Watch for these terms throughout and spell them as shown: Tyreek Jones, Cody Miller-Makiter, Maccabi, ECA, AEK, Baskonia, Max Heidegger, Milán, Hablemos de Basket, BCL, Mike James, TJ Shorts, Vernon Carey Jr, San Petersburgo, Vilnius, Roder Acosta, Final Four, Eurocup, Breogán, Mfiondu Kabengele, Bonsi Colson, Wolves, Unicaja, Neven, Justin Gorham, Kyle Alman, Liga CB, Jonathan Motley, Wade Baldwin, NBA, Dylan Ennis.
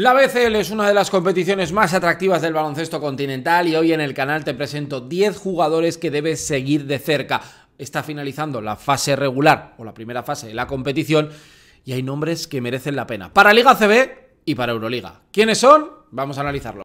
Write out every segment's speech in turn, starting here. La BCL es una de las competiciones más atractivas del baloncesto continental y hoy en el canal te presento 10 jugadores que debes seguir de cerca. Está finalizando la fase regular o la primera fase de la competición y hay nombres que merecen la pena para Liga CB y para Euroliga. ¿Quiénes son? Vamos a analizarlo.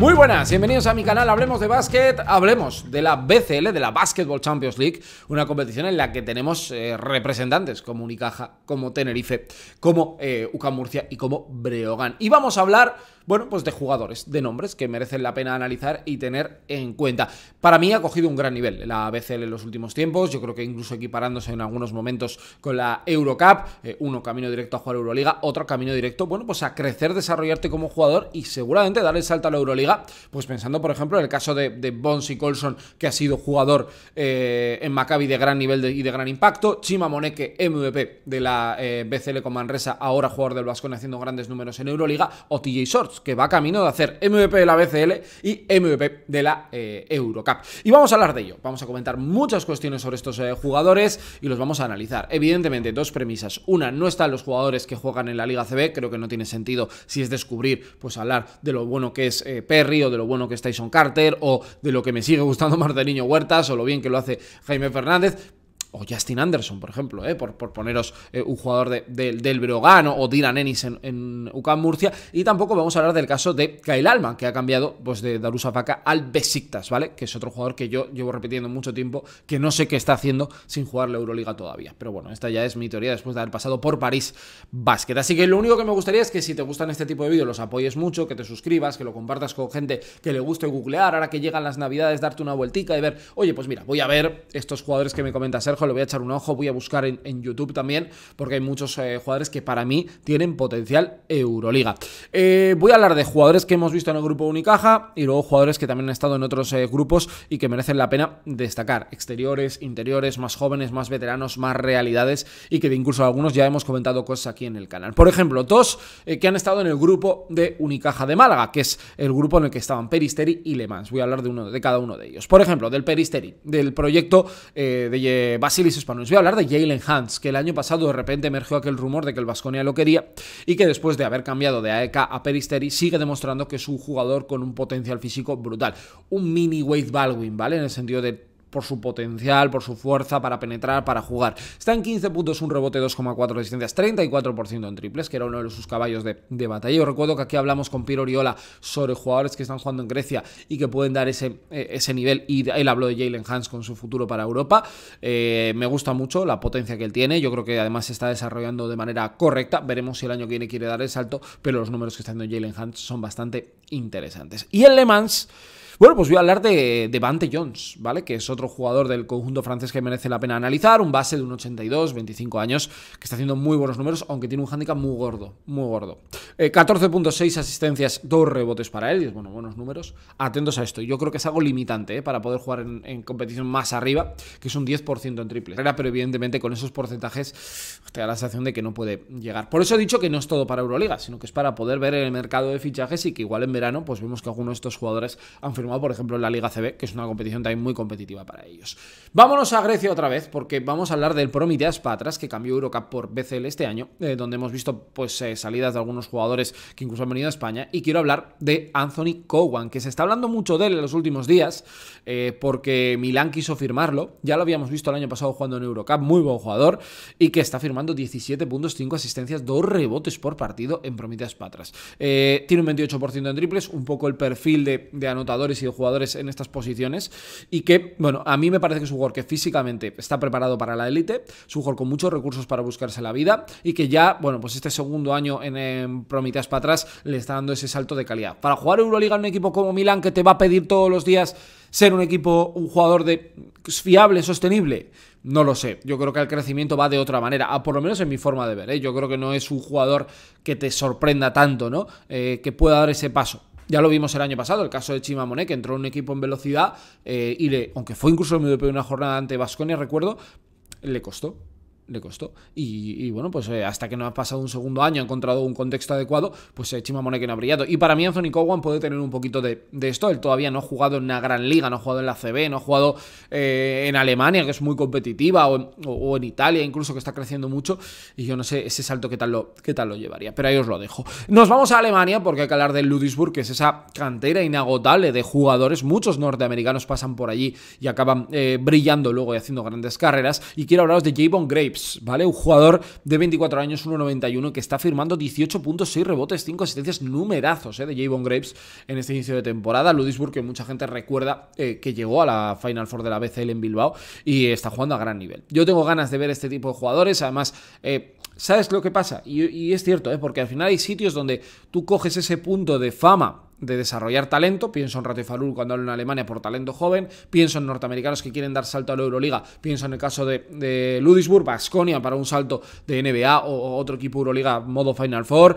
Muy buenas, bienvenidos a mi canal Hablemos de Básquet. Hablemos de la BCL, de la Basketball Champions League, una competición en la que tenemos representantes como Unicaja, como Tenerife, como Ucam Murcia y como Breogán. Y vamos a hablar, bueno, pues de jugadores, de nombres que merecen la pena analizar y tener en cuenta. Para mí ha cogido un gran nivel la BCL en los últimos tiempos, yo creo que incluso equiparándose en algunos momentos con la Eurocup, uno camino directo a jugar Euroliga, otro camino directo, bueno, pues a crecer, desarrollarte como jugador y seguramente dar el salto a la Euroliga. Pues pensando, por ejemplo, en el caso de Bonsi Colson, que ha sido jugador en Maccabi de gran nivel y de gran impacto. Chima Moneke, MVP de la BCL con Manresa, ahora jugador del Baskonia haciendo grandes números en Euroliga. O TJ Shorts, que va camino de hacer MVP de la BCL y MVP de la Eurocup. Y vamos a hablar de ello. Vamos a comentar muchas cuestiones sobre estos jugadores y los vamos a analizar. Evidentemente, dos premisas. Una, no están los jugadores que juegan en la Liga CB. Creo que no tiene sentido, si es descubrir, pues hablar de lo bueno que es Perry, o de lo bueno que es Tyson Carter, o de lo que me sigue gustando más de Niño Huertas, o lo bien que lo hace Jaime Fernández, o Justin Anderson, por ejemplo, por poneros un jugador del Breogán, o Dylan Ennis en Ucam Murcia. Y tampoco vamos a hablar del caso de Kyle Alman, que ha cambiado pues de Darussafaka al Besiktas, ¿vale? Que es otro jugador que yo llevo repitiendo mucho tiempo, que no sé qué está haciendo sin jugar la Euroliga todavía. Pero bueno, esta ya es mi teoría después de haber pasado por París Basket. Así que lo único que me gustaría es que si te gustan este tipo de vídeos, los apoyes mucho, que te suscribas, que lo compartas con gente que le guste googlear. Ahora que llegan las navidades, darte una vueltica y ver, oye, pues mira, voy a ver estos jugadores que me comenta Sergio, le voy a echar un ojo, voy a buscar en YouTube también, porque hay muchos jugadores que para mí tienen potencial Euroliga. Voy a hablar de jugadores que hemos visto en el grupo Unicaja y luego jugadores que también han estado en otros grupos y que merecen la pena destacar. Exteriores, interiores, más jóvenes, más veteranos, más realidades, y que de incluso algunos ya hemos comentado cosas aquí en el canal. Por ejemplo, dos que han estado en el grupo de Unicaja de Málaga, que es el grupo en el que estaban Peristeri y Le Mans. Voy a hablar de uno de cada uno de ellos. Por ejemplo, del Peristeri, del proyecto de Basketball. Os voy a hablar de Jaylen Hands, que el año pasado de repente emergió aquel rumor de que el Baskonia lo quería y que después de haber cambiado de ECA a Peristeri sigue demostrando que es un jugador con un potencial físico brutal. Un mini Wade Baldwin, ¿vale? En el sentido de por su potencial, por su fuerza, para penetrar, para jugar. Está en 15 puntos, un rebote, 2,4 asistencias, 34% en triples, que era uno de sus caballos de batalla. Yo recuerdo que aquí hablamos con Piero Oriola sobre jugadores que están jugando en Grecia y que pueden dar ese nivel, y él habló de Jaylen Hands con su futuro para Europa. Me gusta mucho la potencia que él tiene, yo creo que además se está desarrollando de manera correcta. Veremos si el año que viene quiere dar el salto, pero los números que está dando Jaylen Hands son bastante interesantes. Y en Le Mans, bueno, pues voy a hablar de Vante Jones, ¿vale? Que es otro jugador del conjunto francés que merece la pena analizar, un base de 1,82, 25 años, que está haciendo muy buenos números, aunque tiene un hándicap muy gordo, muy gordo. 14,6 asistencias, 2 rebotes para él, y bueno, buenos números. Atentos a esto, yo creo que es algo limitante, para poder jugar en competición más arriba, que es un 10% en triple. Pero evidentemente con esos porcentajes te da la sensación de que no puede llegar. Por eso he dicho que no es todo para Euroliga, sino que es para poder ver el mercado de fichajes y que igual en verano pues vemos que algunos de estos jugadores han firmado, por ejemplo, en la Liga CB, que es una competición también muy competitiva para ellos. Vámonos a Grecia otra vez, porque vamos a hablar del Prometeas Patras, que cambió Eurocup por BCL este año, donde hemos visto pues salidas de algunos jugadores que incluso han venido a España, y quiero hablar de Anthony Cowan, que se está hablando mucho de él en los últimos días, porque Milán quiso firmarlo, ya lo habíamos visto el año pasado jugando en Eurocup, muy buen jugador, y que está firmando 17 puntos, 5 asistencias, 2 rebotes por partido en Prometeas Patras. Tiene un 28% en triples, un poco el perfil de anotadores y de jugadores en estas posiciones, y que, bueno, a mí me parece que es un jugador que físicamente está preparado para la élite, es un jugador con muchos recursos para buscarse la vida, y que ya, bueno, pues este segundo año en Prometeas Patras le está dando ese salto de calidad. Para jugar Euroliga en un equipo como Milán, que te va a pedir todos los días ser un equipo, un jugador fiable, sostenible, no lo sé. Yo creo que el crecimiento va de otra manera, por lo menos en mi forma de ver, ¿eh? Yo creo que no es un jugador que te sorprenda tanto, ¿no? Que pueda dar ese paso. Ya lo vimos el año pasado, el caso de Chima Moneke, que entró en un equipo en velocidad y aunque fue incluso el MVP de una jornada ante Baskonia, recuerdo, le costó. le costó. Y bueno, pues hasta que no ha pasado un segundo año, ha encontrado un contexto adecuado, pues Chima Moneke no ha brillado. Y para mí Anthony Cowan puede tener un poquito de esto. Él todavía no ha jugado en una gran liga, no ha jugado en la CB, no ha jugado en Alemania, que es muy competitiva, o en Italia, incluso, que está creciendo mucho. Y yo no sé ese salto qué tal lo llevaría, pero ahí os lo dejo. Nos vamos a Alemania, porque hay que hablar del Ludwigsburg, que es esa cantera inagotable de jugadores. Muchos norteamericanos pasan por allí y acaban brillando luego y haciendo grandes carreras. Y quiero hablaros de Javon Graves, ¿vale? Un jugador de 24 años, 1,91, que está firmando 18 puntos, 6 rebotes, 5 asistencias, numerazos de Javon Graves en este inicio de temporada. Ludwigsburg, que mucha gente recuerda que llegó a la Final Four de la BCL en Bilbao y está jugando a gran nivel. Yo tengo ganas de ver este tipo de jugadores, además... ¿Sabes lo que pasa? Y es cierto, porque al final hay sitios donde tú coges ese punto de fama de desarrollar talento. Pienso en Rato y Falul cuando hablo en Alemania por talento joven, pienso en norteamericanos que quieren dar salto a la Euroliga, pienso en el caso de Ludwigsburg, Baskonia para un salto de NBA o otro equipo Euroliga modo Final Four.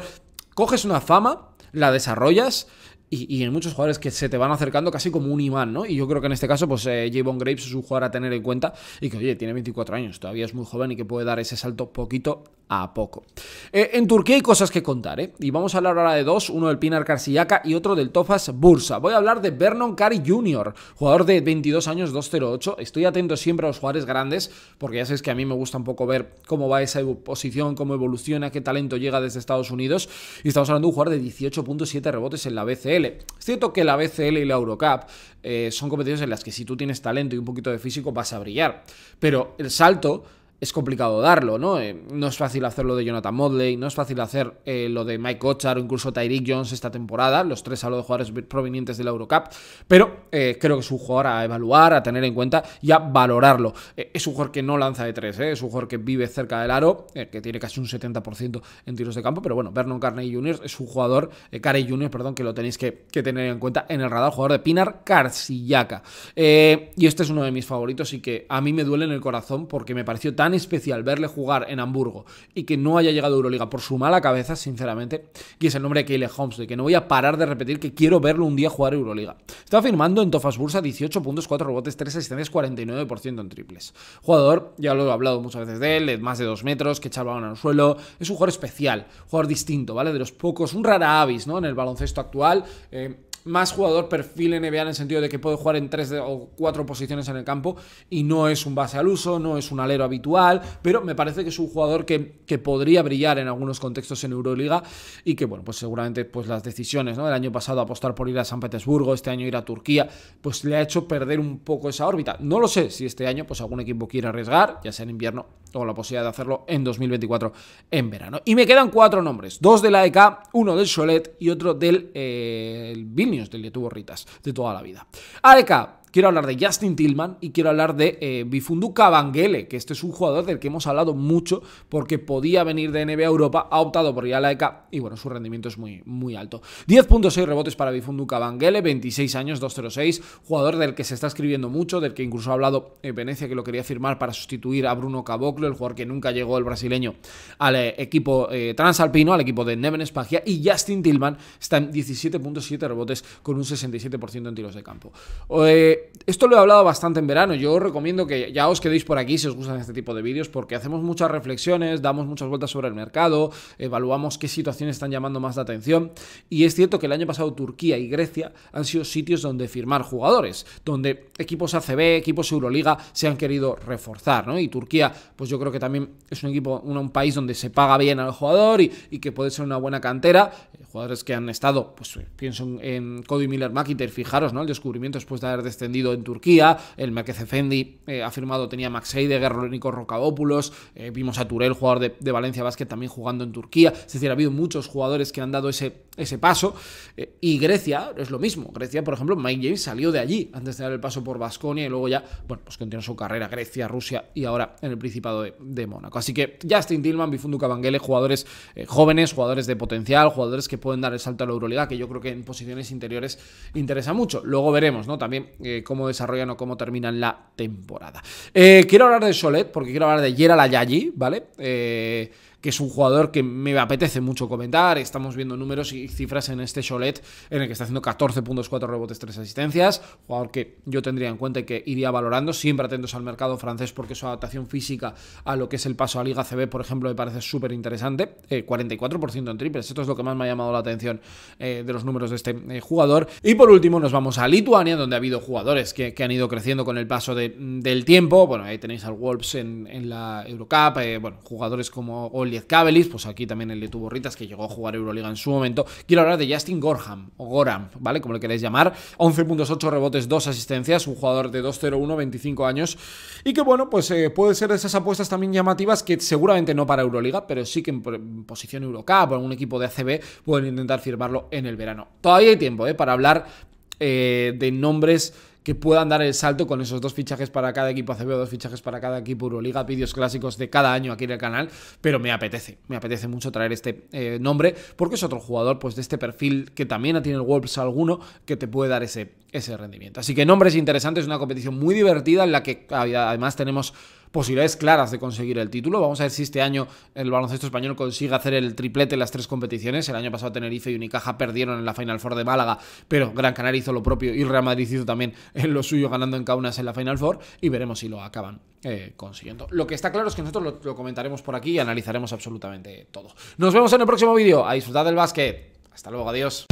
Coges una fama, la desarrollas... Y en muchos jugadores que se te van acercando casi como un imán, ¿no? Y yo creo que en este caso, pues Javon Graves es un jugador a tener en cuenta y que, oye, tiene 24 años, todavía es muy joven y que puede dar ese salto poquito a poco. En Turquía hay cosas que contar, y vamos a hablar ahora de dos, uno del Pinar Karsiyaka y otro del Tofas Bursa. Voy a hablar de Vernon Carey Jr, jugador de 22 años, 2'08". Estoy atento siempre a los jugadores grandes, porque ya sabéis que a mí me gusta un poco ver cómo va esa posición, cómo evoluciona, qué talento llega desde Estados Unidos. Y estamos hablando de un jugador de 18.7 rebotes en la BCL. Es cierto que la BCL y la Eurocup son competiciones en las que si tú tienes talento y un poquito de físico vas a brillar, pero el salto es complicado darlo, ¿no? No es fácil hacer lo de Jonathan Motley, no es fácil hacer lo de Mike Cochar o incluso Tyreek Jones esta temporada, los tres a los jugadores provenientes de la Eurocup, pero creo que es un jugador a evaluar, a tener en cuenta y a valorarlo. Es un jugador que no lanza de tres, es un jugador que vive cerca del aro, que tiene casi un 70% en tiros de campo, pero bueno, Vernon Carey Jr. es un jugador, que lo tenéis que tener en cuenta en el radar, jugador de Pinar Karsiyaka. Y este es uno de mis favoritos y que a mí me duele en el corazón porque me pareció tan especial verle jugar en Hamburgo y que no haya llegado a Euroliga por su mala cabeza, sinceramente, que es el nombre de Kyle Holmsley, que no voy a parar de repetir que quiero verlo un día jugar Euroliga. Está firmando en Tofas Bursa 18 puntos, 4 rebotes, 3 asistencias, 49% en triples. Jugador, ya lo he hablado muchas veces de él, más de 2 metros, que echa el balón al suelo, es un jugador especial, jugador distinto, ¿vale? De los pocos, un rara avis, ¿no? En el baloncesto actual, más jugador perfil NBA en el sentido de que puede jugar en 3 o 4 posiciones en el campo y no es un base al uso, no es un alero habitual, pero me parece que es un jugador que podría brillar en algunos contextos en Euroliga y que, bueno, pues seguramente pues las decisiones, ¿no? El año pasado apostar por ir a San Petersburgo, este año ir a Turquía, pues le ha hecho perder un poco esa órbita. No lo sé si este año pues algún equipo quiere arriesgar, ya sea en invierno o la posibilidad de hacerlo en 2024 en verano. Y me quedan 4 nombres, 2 de la ECA, uno del Cholet y otro del Vilnius, del que tuvo Ritas de toda la vida. AEK, quiero hablar de Justin Tillman y quiero hablar de Mfiondu Kabengele, que este es un jugador del que hemos hablado mucho porque podía venir de NBA a Europa, ha optado por ir a la ECA y bueno, su rendimiento es muy alto. 10.6 rebotes para Mfiondu Kabengele, 26 años, 2'06", jugador del que se está escribiendo mucho, del que incluso ha hablado Venecia que lo quería firmar para sustituir a Bruno Caboclo, el jugador que nunca llegó, el brasileño, al equipo transalpino, al equipo de Neven Spagia, y Justin Tillman está en 17.7 rebotes con un 67% en tiros de campo. Esto lo he hablado bastante en verano. Yo os recomiendo que ya os quedéis por aquí si os gustan este tipo de vídeos, porque hacemos muchas reflexiones, damos muchas vueltas sobre el mercado, evaluamos qué situaciones están llamando más la atención. Y es cierto que el año pasado Turquía y Grecia han sido sitios donde firmar jugadores, donde equipos ACB, equipos Euroliga se han querido reforzar, ¿no? Y Turquía, pues yo creo que también es un equipo, un país donde se paga bien al jugador y que puede ser una buena cantera. Jugadores que han estado, pues pienso en Cody Miller-Makiter, fijaros, ¿no? El descubrimiento después de haber descendido en Turquía, el Merkez Efendi ha firmado, tenía Max Heidegger, Nikos Rokavopoulos, vimos a Turel, jugador de Valencia Basket, también jugando en Turquía. Es decir, ha habido muchos jugadores que han dado ese paso, y Grecia es lo mismo. Grecia, por ejemplo, Mike James salió de allí antes de dar el paso por Baskonia y luego ya, bueno, pues continuó su carrera Grecia, Rusia y ahora en el Principado de Mónaco. Así que Justin Tillman, Mfiondu Kabengele, jugadores jóvenes, jugadores de potencial, jugadores que pueden dar el salto a la Euroliga, que yo creo que en posiciones interiores interesa mucho. Luego veremos, ¿no? También cómo desarrollan o cómo terminan la temporada. Quiero hablar de Cholet porque quiero hablar de Yeral Ayayi, ¿vale? que es un jugador que me apetece mucho comentar. Estamos viendo números y cifras en este Cholet en el que está haciendo 14 puntos, 4 rebotes, 3 asistencias. Jugador que yo tendría en cuenta y que iría valorando, siempre atentos al mercado francés, porque su adaptación física a lo que es el paso a Liga CB, por ejemplo, me parece súper interesante. 44% en triples, esto es lo que más me ha llamado la atención de los números de este jugador. Y por último nos vamos a Lituania, donde ha habido jugadores que han ido creciendo con el paso del tiempo. Bueno, ahí tenéis al Wolves en la Eurocup, bueno, jugadores como Kabelis, pues aquí también el Letu Borritas, que llegó a jugar Euroliga en su momento. Quiero hablar de Justin Gorham, o Gorham, ¿vale? Como le queréis llamar. 11 puntos, 8 rebotes, 2 asistencias, un jugador de 2-0-1, 25 años, y que bueno, pues puede ser de esas apuestas también llamativas que seguramente no para Euroliga, pero sí que en posición Eurocup o algún equipo de ACB pueden intentar firmarlo en el verano. Todavía hay tiempo, para hablar de nombres que puedan dar el salto con esos 2 fichajes para cada equipo ACB o 2 fichajes para cada equipo Euroliga, vídeos clásicos de cada año aquí en el canal, pero me apetece mucho traer este nombre, porque es otro jugador pues de este perfil que también tiene el Wolves alguno, que te puede dar ese rendimiento. Así que nombres interesantes, una competición muy divertida en la que además tenemos posibilidades claras de conseguir el título. Vamos a ver si este año el baloncesto español consigue hacer el triplete en las 3 competiciones. El año pasado Tenerife y Unicaja perdieron en la Final Four de Málaga, pero Gran Canaria hizo lo propio y Real Madrid hizo también en lo suyo, ganando en Kaunas en la Final Four, y veremos si lo acaban consiguiendo. Lo que está claro es que nosotros lo comentaremos por aquí y analizaremos absolutamente todo. Nos vemos en el próximo vídeo. A disfrutar del básquet. Hasta luego, adiós.